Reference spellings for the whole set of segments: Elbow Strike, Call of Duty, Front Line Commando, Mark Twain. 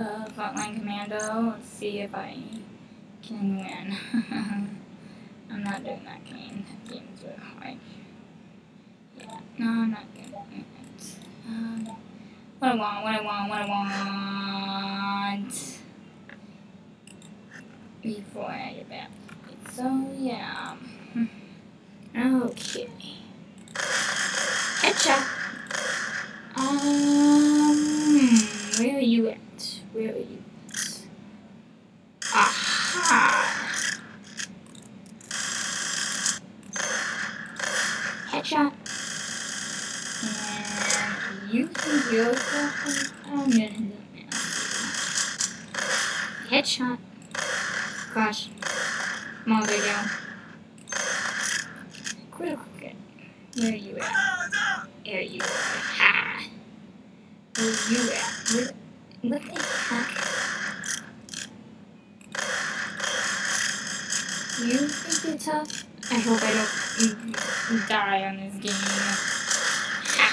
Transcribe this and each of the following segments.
Hotline Commando. Let's see if I can win. I'm not doing that game. That game's really hard. Yeah, no, I'm not good at it. What I want before I get back. So, yeah. Okay. Headshot! Where are you at? Where are you at? Aha! Headshot! And you can go for I'm gonna do it now. Headshot! Gosh. Come on, there you go. Critical hit. Where are you at? There you are. Ha! Where are you at? What the heck? You think you're tough? I hope I don't die on this game. Ha!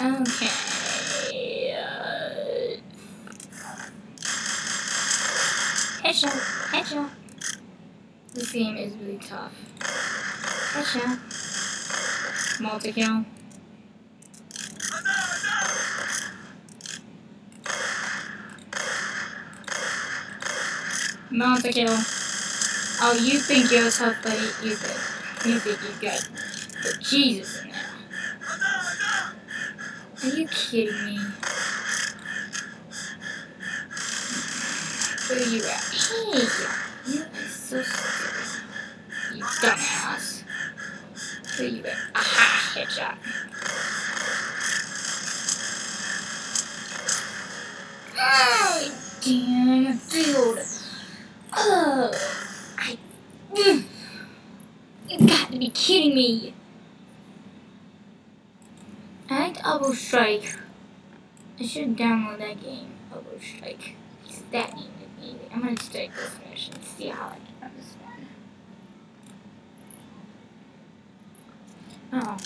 Okay. Headshot! Headshot! This game is really tough. Headshot! Multi-kill. Multi-kill. Oh, you think you're tough, buddy? You think you're good. But Jesus in there. Are you kidding me? Where you at? Hey, you are so stupid. You dumbass. Where you at? Aha! Headshot. Oh, damn field. Oh, you got to be kidding me. And Elbow Strike. I should download that game, Elbow Strike. It's that game. I'm going to take this mission and see how I get on this one. Oh.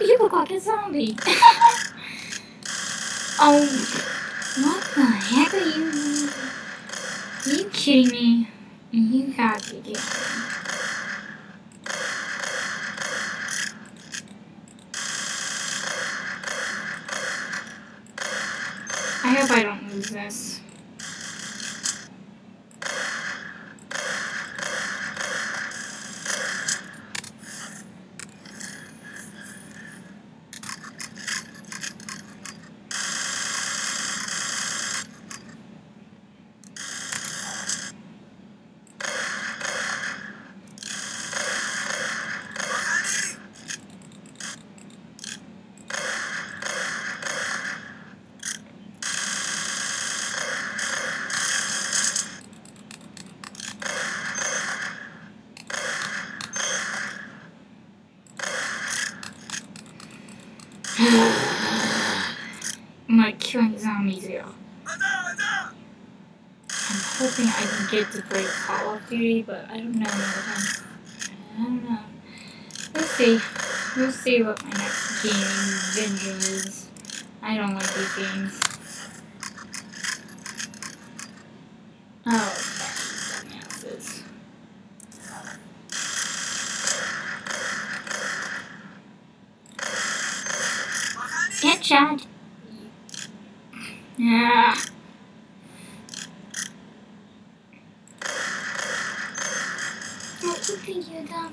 You look like a zombie. Oh. What the heck are you? Are you kidding me? You have to get me. I hope I don't lose this. I'm like killing zombies here. I'm hoping I can get to play Call of Duty, but I don't know. I don't know. We'll see. We'll see what my next game venture is. I don't like these games. Oh, dumbasses. Headshot! Yeah. Don't you think you're dumb?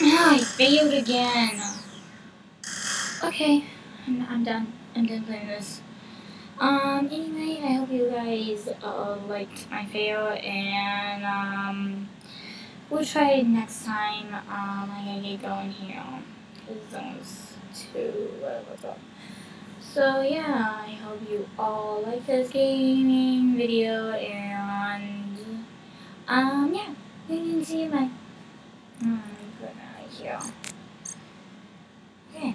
Oh, I failed again. Okay, I'm done. I'm done playing this. Anyway, I hope you guys liked my fail, and we'll try it next time. I gotta get going here. It's almost 2, whatever. So yeah, I hope you all like this gaming video, and Yeah, you can see my... good idea. Okay.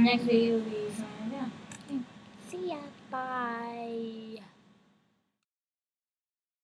Next video will be something like that. Okay. See ya. Bye.